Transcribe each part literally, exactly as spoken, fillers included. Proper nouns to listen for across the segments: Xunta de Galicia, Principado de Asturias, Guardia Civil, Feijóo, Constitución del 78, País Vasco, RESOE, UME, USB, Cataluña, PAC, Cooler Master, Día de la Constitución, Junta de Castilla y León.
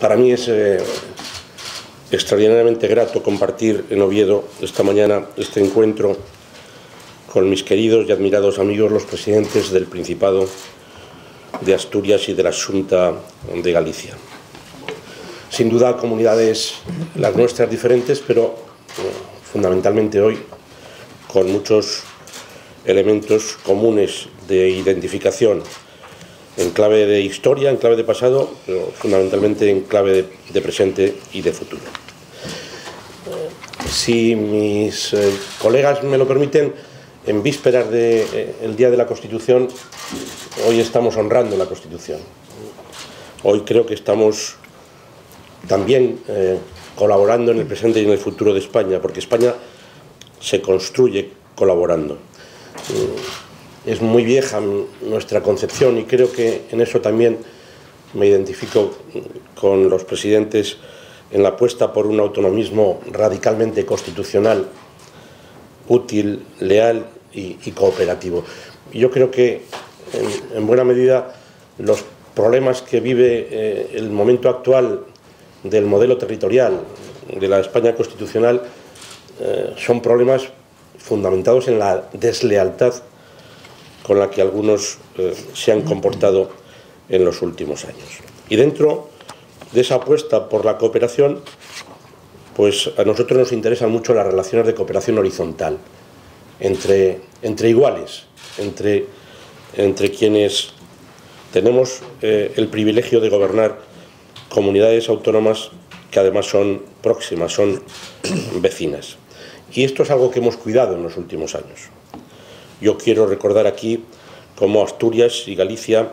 Para mí es eh, extraordinariamente grato compartir en Oviedo esta mañana este encuentro con mis queridos y admirados amigos, los presidentes del Principado de Asturias y de la Xunta de Galicia. Sin duda, comunidades las nuestras diferentes, pero eh, fundamentalmente hoy con muchos elementos comunes de identificación, en clave de historia, en clave de pasado, pero fundamentalmente en clave de, de presente y de futuro. Si mis eh, colegas me lo permiten, en vísperas del eh, Día de la Constitución, hoy estamos honrando la Constitución. Hoy creo que estamos también eh, colaborando en el presente y en el futuro de España, porque España se construye colaborando. Eh, Es muy vieja nuestra concepción y creo que en eso también me identifico con los presidentes en la apuesta por un autonomismo radicalmente constitucional, útil, leal y, y cooperativo. Yo creo que en, en buena medida los problemas que vive eh, el momento actual del modelo territorial de la España constitucional eh, son problemas fundamentados en la deslealtad con la que algunos eh, se han comportado en los últimos años. Y dentro de esa apuesta por la cooperación, pues a nosotros nos interesan mucho las relaciones de cooperación horizontal, entre, entre iguales, entre, entre quienes tenemos eh, el privilegio de gobernar comunidades autónomas que además son próximas, son vecinas. Y esto es algo que hemos cuidado en los últimos años. Yo quiero recordar aquí cómo Asturias y Galicia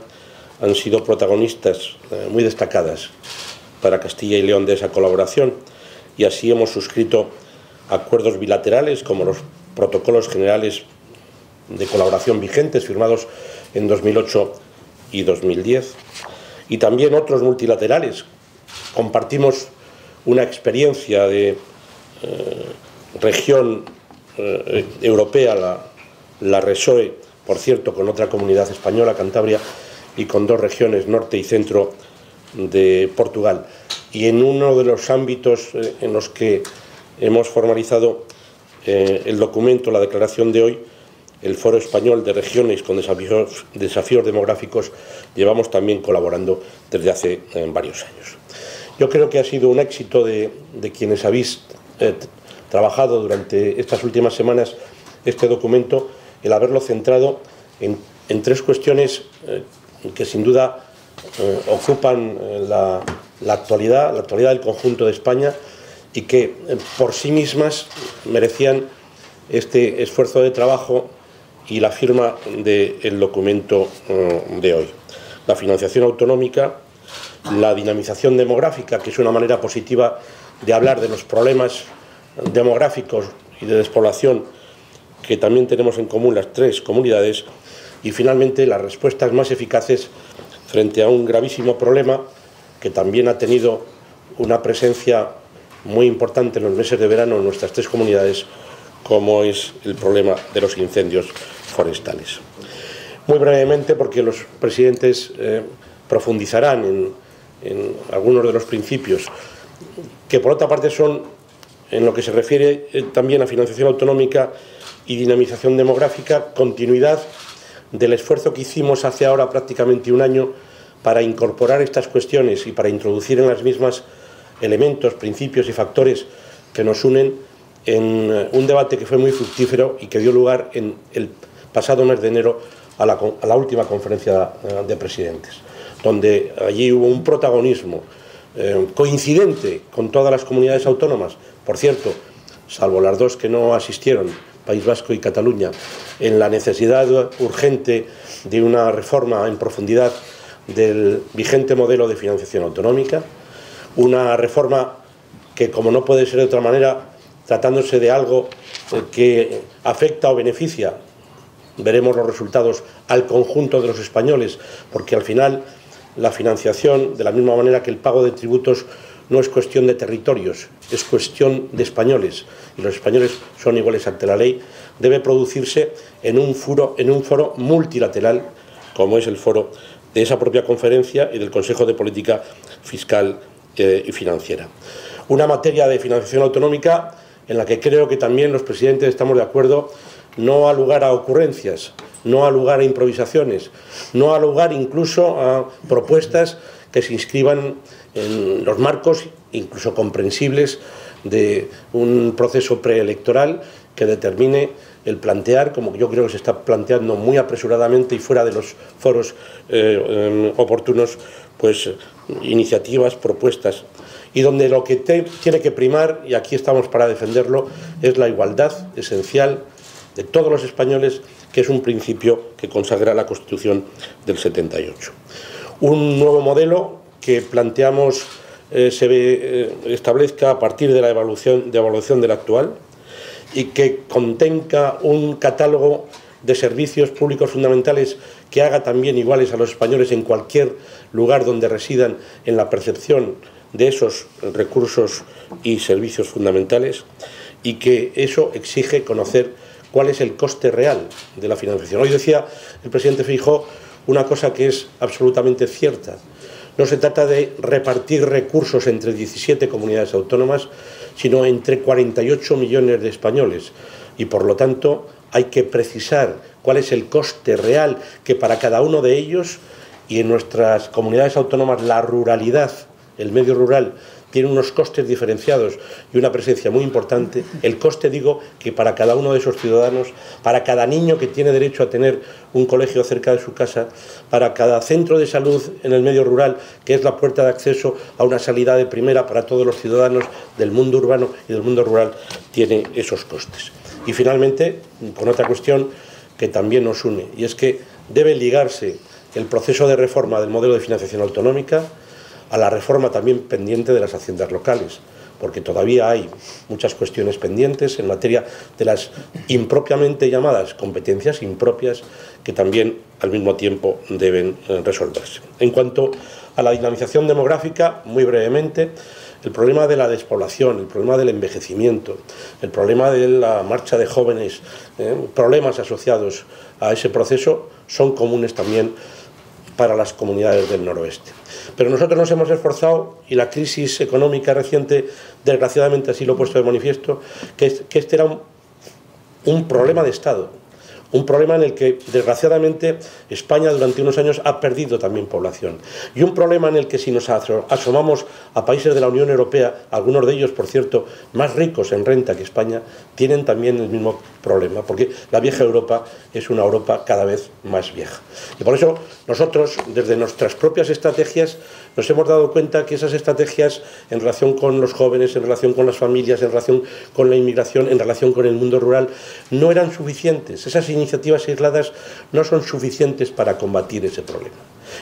han sido protagonistas eh, muy destacadas para Castilla y León de esa colaboración, y así hemos suscrito acuerdos bilaterales como los protocolos generales de colaboración vigentes firmados en dos mil ocho y dos mil diez, y también otros multilaterales. Compartimos una experiencia de eh, región eh, europea, la La RESOE, por cierto, con otra comunidad española, Cantabria, y con dos regiones, norte y centro de Portugal. Y en uno de los ámbitos en los que hemos formalizado eh, el documento, la declaración de hoy, el Foro Español de Regiones con Desafíos, desafíos Demográficos, llevamos también colaborando desde hace eh, varios años. Yo creo que ha sido un éxito de, de quienes habéis eh, trabajado durante estas últimas semanas este documento, el haberlo centrado en, en tres cuestiones eh, que sin duda eh, ocupan eh, la, la actualidad, la actualidad del conjunto de España, y que eh, por sí mismas merecían este esfuerzo de trabajo y la firma del documento eh, de hoy. La financiación autonómica, la dinamización demográfica, que es una manera positiva de hablar de los problemas demográficos y de despoblación que también tenemos en común las tres comunidades, y finalmente las respuestas más eficaces frente a un gravísimo problema que también ha tenido una presencia muy importante en los meses de verano en nuestras tres comunidades, como es el problema de los incendios forestales. Muy brevemente, porque los presidentes eh, profundizarán en, en algunos de los principios, que por otra parte son, en lo que se refiere eh, también a financiación autonómica y dinamización demográfica, continuidad del esfuerzo que hicimos hace ahora prácticamente un año para incorporar estas cuestiones y para introducir en las mismas elementos, principios y factores que nos unen en un debate que fue muy fructífero y que dio lugar en el pasado mes de enero a la, a la última conferencia de presidentes, donde allí hubo un protagonismo eh, coincidente con todas las comunidades autónomas, por cierto, salvo las dos que no asistieron, País Vasco y Cataluña, en la necesidad urgente de una reforma en profundidad del vigente modelo de financiación autonómica, una reforma que, como no puede ser de otra manera, tratándose de algo que afecta o beneficia, veremos los resultados, al conjunto de los españoles, porque al final la financiación, de la misma manera que el pago de tributos, no es cuestión de territorios, es cuestión de españoles, y los españoles son iguales ante la ley, debe producirse en un foro, en un foro multilateral, como es el foro de esa propia conferencia y del Consejo de Política Fiscal eh, y financiera. Una materia de financiación autonómica en la que creo que también los presidentes estamos de acuerdo, no ha lugar a ocurrencias, no ha lugar a improvisaciones, no ha lugar incluso a propuestas que se inscriban en los marcos, incluso comprensibles, de un proceso preelectoral que determine el plantear, como yo creo que se está planteando muy apresuradamente y fuera de los foros eh, oportunos, pues iniciativas, propuestas, y donde lo que te, tiene que primar, y aquí estamos para defenderlo, es la igualdad esencial de todos los españoles, que es un principio que consagra la Constitución del setenta y ocho. Un nuevo modelo que planteamos eh, se ve, eh, establezca a partir de la evaluación, de evaluación del actual, y que contenga un catálogo de servicios públicos fundamentales que haga también iguales a los españoles en cualquier lugar donde residan en la percepción de esos recursos y servicios fundamentales, y que eso exige conocer cuál es el coste real de la financiación. Hoy decía el presidente Feijóo una cosa que es absolutamente cierta. No se trata de repartir recursos entre diecisiete comunidades autónomas, sino entre cuarenta y ocho millones de españoles. Y por lo tanto hay que precisar cuál es el coste real que para cada uno de ellos, y en nuestras comunidades autónomas la ruralidad, el medio rural, tiene unos costes diferenciados y una presencia muy importante. El coste, digo, que para cada uno de esos ciudadanos, para cada niño que tiene derecho a tener un colegio cerca de su casa, para cada centro de salud en el medio rural, que es la puerta de acceso a una sanidad de primera para todos los ciudadanos del mundo urbano y del mundo rural, tiene esos costes. Y finalmente, con otra cuestión que también nos une, y es que debe ligarse el proceso de reforma del modelo de financiación autonómica a la reforma también pendiente de las haciendas locales, porque todavía hay muchas cuestiones pendientes en materia de las impropiamente llamadas competencias impropias, que también al mismo tiempo deben resolverse. En cuanto a la dinamización demográfica, muy brevemente, el problema de la despoblación, el problema del envejecimiento, el problema de la marcha de jóvenes, eh, problemas asociados a ese proceso son comunes también para las comunidades del noroeste. Pero nosotros nos hemos esforzado, y la crisis económica reciente desgraciadamente así lo ha puesto de manifiesto, que, es, que este era un, un problema de Estado, un problema en el que desgraciadamente España durante unos años ha perdido también población, y un problema en el que si nos asomamos a países de la Unión Europea, algunos de ellos por cierto más ricos en renta que España, tienen también el mismo problema, porque la vieja Europa es una Europa cada vez más vieja. Y por eso nosotros, desde nuestras propias estrategias, nos hemos dado cuenta que esas estrategias en relación con los jóvenes, en relación con las familias, en relación con la inmigración, en relación con el mundo rural, no eran suficientes. Esas iniciativas aisladas no son suficientes para combatir ese problema.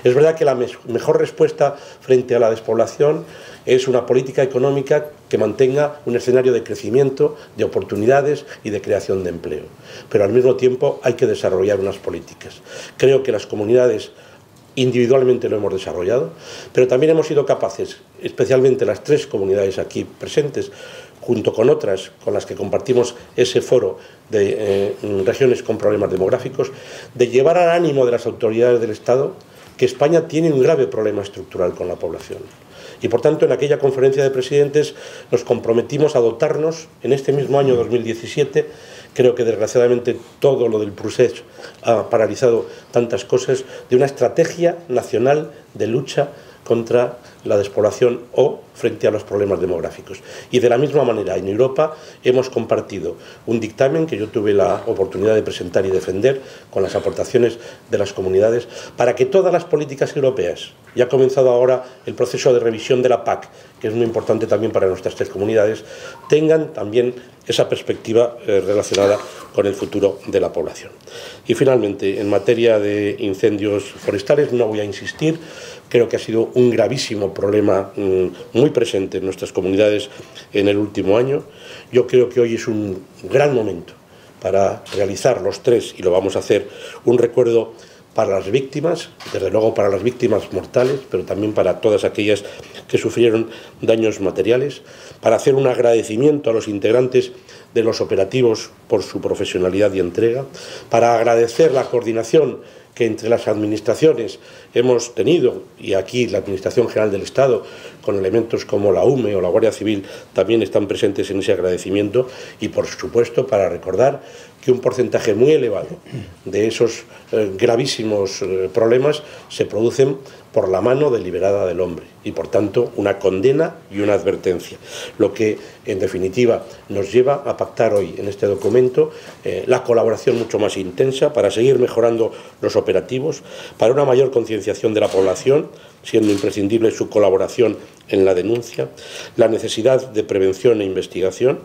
Es verdad que la mejor respuesta frente a la despoblación es una política económica que mantenga un escenario de crecimiento, de oportunidades y de creación de empleo. Pero al mismo tiempo hay que desarrollar unas políticas. Creo que las comunidades individualmente lo hemos desarrollado, pero también hemos sido capaces, especialmente las tres comunidades aquí presentes, junto con otras con las que compartimos ese foro de eh, regiones con problemas demográficos, de llevar al ánimo de las autoridades del Estado que España tiene un grave problema estructural con la población. Y por tanto, en aquella conferencia de presidentes nos comprometimos a dotarnos, en este mismo año dos mil diecisiete, creo que desgraciadamente todo lo del proceso ha paralizado tantas cosas, de una estrategia nacional de lucha contra la despoblación o frente a los problemas demográficos. Y de la misma manera, en Europa hemos compartido un dictamen que yo tuve la oportunidad de presentar y defender con las aportaciones de las comunidades para que todas las políticas europeas, ya ha comenzado ahora el proceso de revisión de la P A C, que es muy importante también para nuestras tres comunidades, tengan también esa perspectiva eh, relacionada con el futuro de la población. Y finalmente, en materia de incendios forestales, no voy a insistir, creo que ha sido un gravísimo problema mmm, muy presente en nuestras comunidades en el último año. Yo creo que hoy es un gran momento para realizar los tres, y lo vamos a hacer, un recuerdo para las víctimas, desde luego para las víctimas mortales, pero también para todas aquellas que sufrieron daños materiales, para hacer un agradecimiento a los integrantes de los operativos por su profesionalidad y entrega, para agradecer la coordinación que entre las administraciones hemos tenido, y aquí la Administración General del Estado, con elementos como la U M E o la Guardia Civil, también están presentes en ese agradecimiento, y por supuesto para recordar que un porcentaje muy elevado de esos eh, gravísimos eh, problemas se producen por la mano deliberada del hombre, y por tanto una condena y una advertencia, lo que en definitiva nos lleva a pactar hoy en este documento eh, la colaboración mucho más intensa para seguir mejorando los operativos, para una mayor concienciación de la población, siendo imprescindible su colaboración en la denuncia, la necesidad de prevención e investigación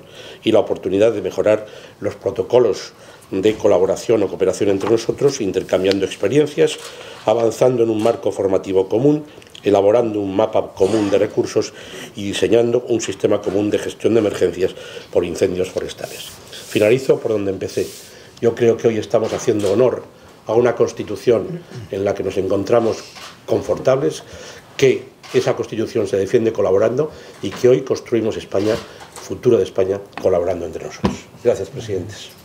y la oportunidad de mejorar los protocolos de colaboración o cooperación entre nosotros, intercambiando experiencias, avanzando en un marco formativo común, elaborando un mapa común de recursos y diseñando un sistema común de gestión de emergencias por incendios forestales. Finalizo por donde empecé. Yo creo que hoy estamos haciendo honor a una Constitución en la que nos encontramos confortables, que esa Constitución se defiende colaborando y que hoy construimos España, futuro de España, colaborando entre nosotros. Gracias, presidentes.